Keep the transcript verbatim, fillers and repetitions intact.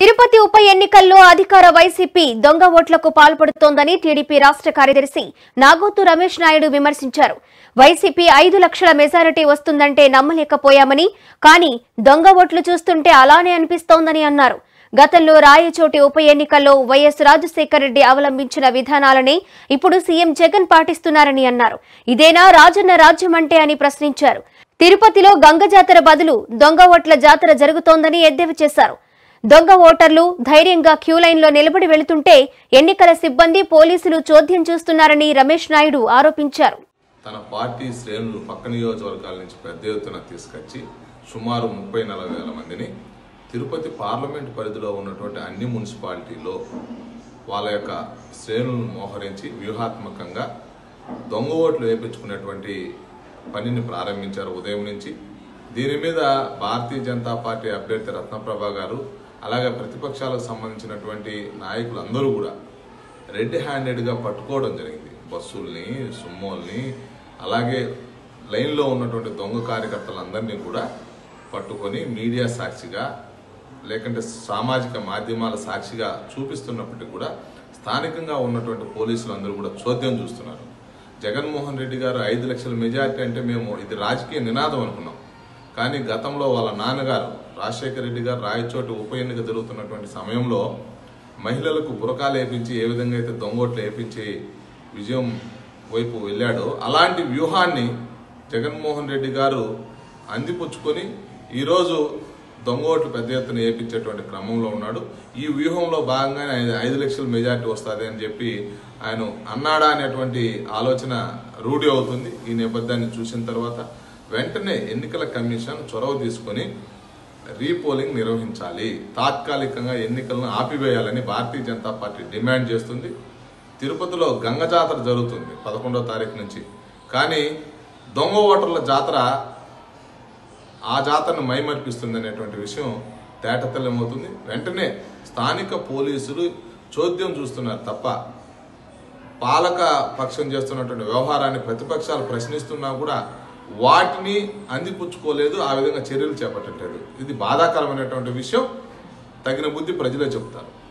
తిరుపతి ఉప ఎన్నికల్లో అధికార వైసీపీ దొంగ ఓట్లకు పాల్పడుతోందని టీడీపీ రాష్ట్ర కార్యదర్శి నాగోతు రమేష్ నాయుడు విమర్శించారు. వైసీపీ ఐదు లక్షల మెజారిటీ వస్తుందంటే నమ్మలేకపోయామని, కానీ దొంగ ఓట్లు చూస్తుంటే అలానే అనిపిస్తోందని అన్నారు. గతంలో రాయచోటి ఉప ఎన్నికల్లో వైఎస్ రాజశేఖర్ రెడ్డి అవలంబించిన విధానాలనే ఇప్పుడు సీఎం జగన్ పాటిస్తున్నారని అన్నారు. ఇదేనా రాజన్న రాజ్యం అంటే అని ప్రశ్నించారు. తిరుపతిలో గంగజాతర బదులు దొంగ ఓట్ల జాతర జరుగుతోందని ఎద్దేవా చేశారు. దొంగ ఓటర్లు ధైర్యంగా క్యూలైన్లో నిలబడి వెళుతుంటే ఎన్నికల సిబ్బంది, పోలీసులు చోద్యం చూస్తున్నారని రమేష్ నాయుడు ఆరోపించారు. తన పార్టీ శ్రేణులు పక్క నియోజకవర్గాల నుంచి పెద్ద ఎత్తున తీసుకొచ్చి సుమారు ముప్పై నలభై వేల మందిని తిరుపతి పార్లమెంట్ పరిధిలో ఉన్నటువంటి అన్ని మున్సిపాలిటీల్లో వాళ్ళ యొక్క శ్రేణులను మోహరించి వ్యూహాత్మకంగా దొంగ ఓట్లు వేయించుకునేటువంటి పనిని ప్రారంభించారు ఉదయం నుంచి. దీని మీద భారతీయ జనతా పార్టీ అభ్యర్థి రత్నప్రభా గారు అలాగే ప్రతిపక్షాలకు సంబంధించినటువంటి నాయకులందరూ కూడా రెడ్ హ్యాండెడ్గా పట్టుకోవడం జరిగింది. బస్సుల్ని, సుమ్మోల్ని, అలాగే లైన్లో ఉన్నటువంటి దొంగ కార్యకర్తలందరినీ కూడా పట్టుకొని మీడియా సాక్షిగా లేకుంటే సామాజిక మాధ్యమాల సాక్షిగా చూపిస్తున్నప్పటికీ కూడా స్థానికంగా ఉన్నటువంటి పోలీసులందరూ కూడా చోద్యం చూస్తున్నారు. జగన్మోహన్ రెడ్డి గారు ఐదు లక్షల మెజార్టీ అంటే మేము ఇది రాజకీయ నినాదం అనుకున్నాం, కానీ గతంలో వాళ్ళ నాన్నగారు రాజశేఖర రెడ్డి గారు రాయచోటి ఉప ఎన్నిక జరుగుతున్నటువంటి సమయంలో మహిళలకు బురకాలు వేయించి ఏ విధంగా అయితే దొంగోట్లు వేయించి విజయం వైపు వెళ్ళాడో అలాంటి వ్యూహాన్ని జగన్మోహన్ రెడ్డి గారు అందిపుచ్చుకొని ఈరోజు దొంగోట్లు పెద్ద ఎత్తున వేయించేటువంటి క్రమంలో ఉన్నాడు. ఈ వ్యూహంలో భాగంగానే ఐదు లక్షల మెజార్టీ వస్తుంది అని చెప్పి ఆయన అన్నాడా అనేటువంటి ఆలోచన రూఢి అవుతుంది. ఈ నేపథ్యాన్ని చూసిన తర్వాత వెంటనే ఎన్నికల కమిషన్ చొరవ తీసుకొని రీపోలింగ్ నిర్వహించాలి, తాత్కాలికంగా ఎన్నికలను ఆపివేయాలని భారతీయ జనతా పార్టీ డిమాండ్ చేస్తుంది. తిరుపతిలో గంగ జాతర జరుగుతుంది పదకొండవ తారీఖు నుంచి, కానీ దొంగ ఓటర్ల జాతర ఆ జాతరను మైమర్పిస్తుంది అనేటువంటి విషయం తేటతెల్లమవుతుంది. వెంటనే స్థానిక పోలీసులు చోద్యం చూస్తున్నారు తప్ప పాలక పక్షం చేస్తున్నటువంటి వ్యవహారాన్ని ప్రతిపక్షాలు ప్రశ్నిస్తున్నా కూడా వాటిని అందిపుచ్చుకోలేదు, ఆ విధంగా చర్యలు చేపట్టలేదు. ఇది బాధాకరమైనటువంటి విషయం, తగిన బుద్ధి ప్రజలే చెప్తారు.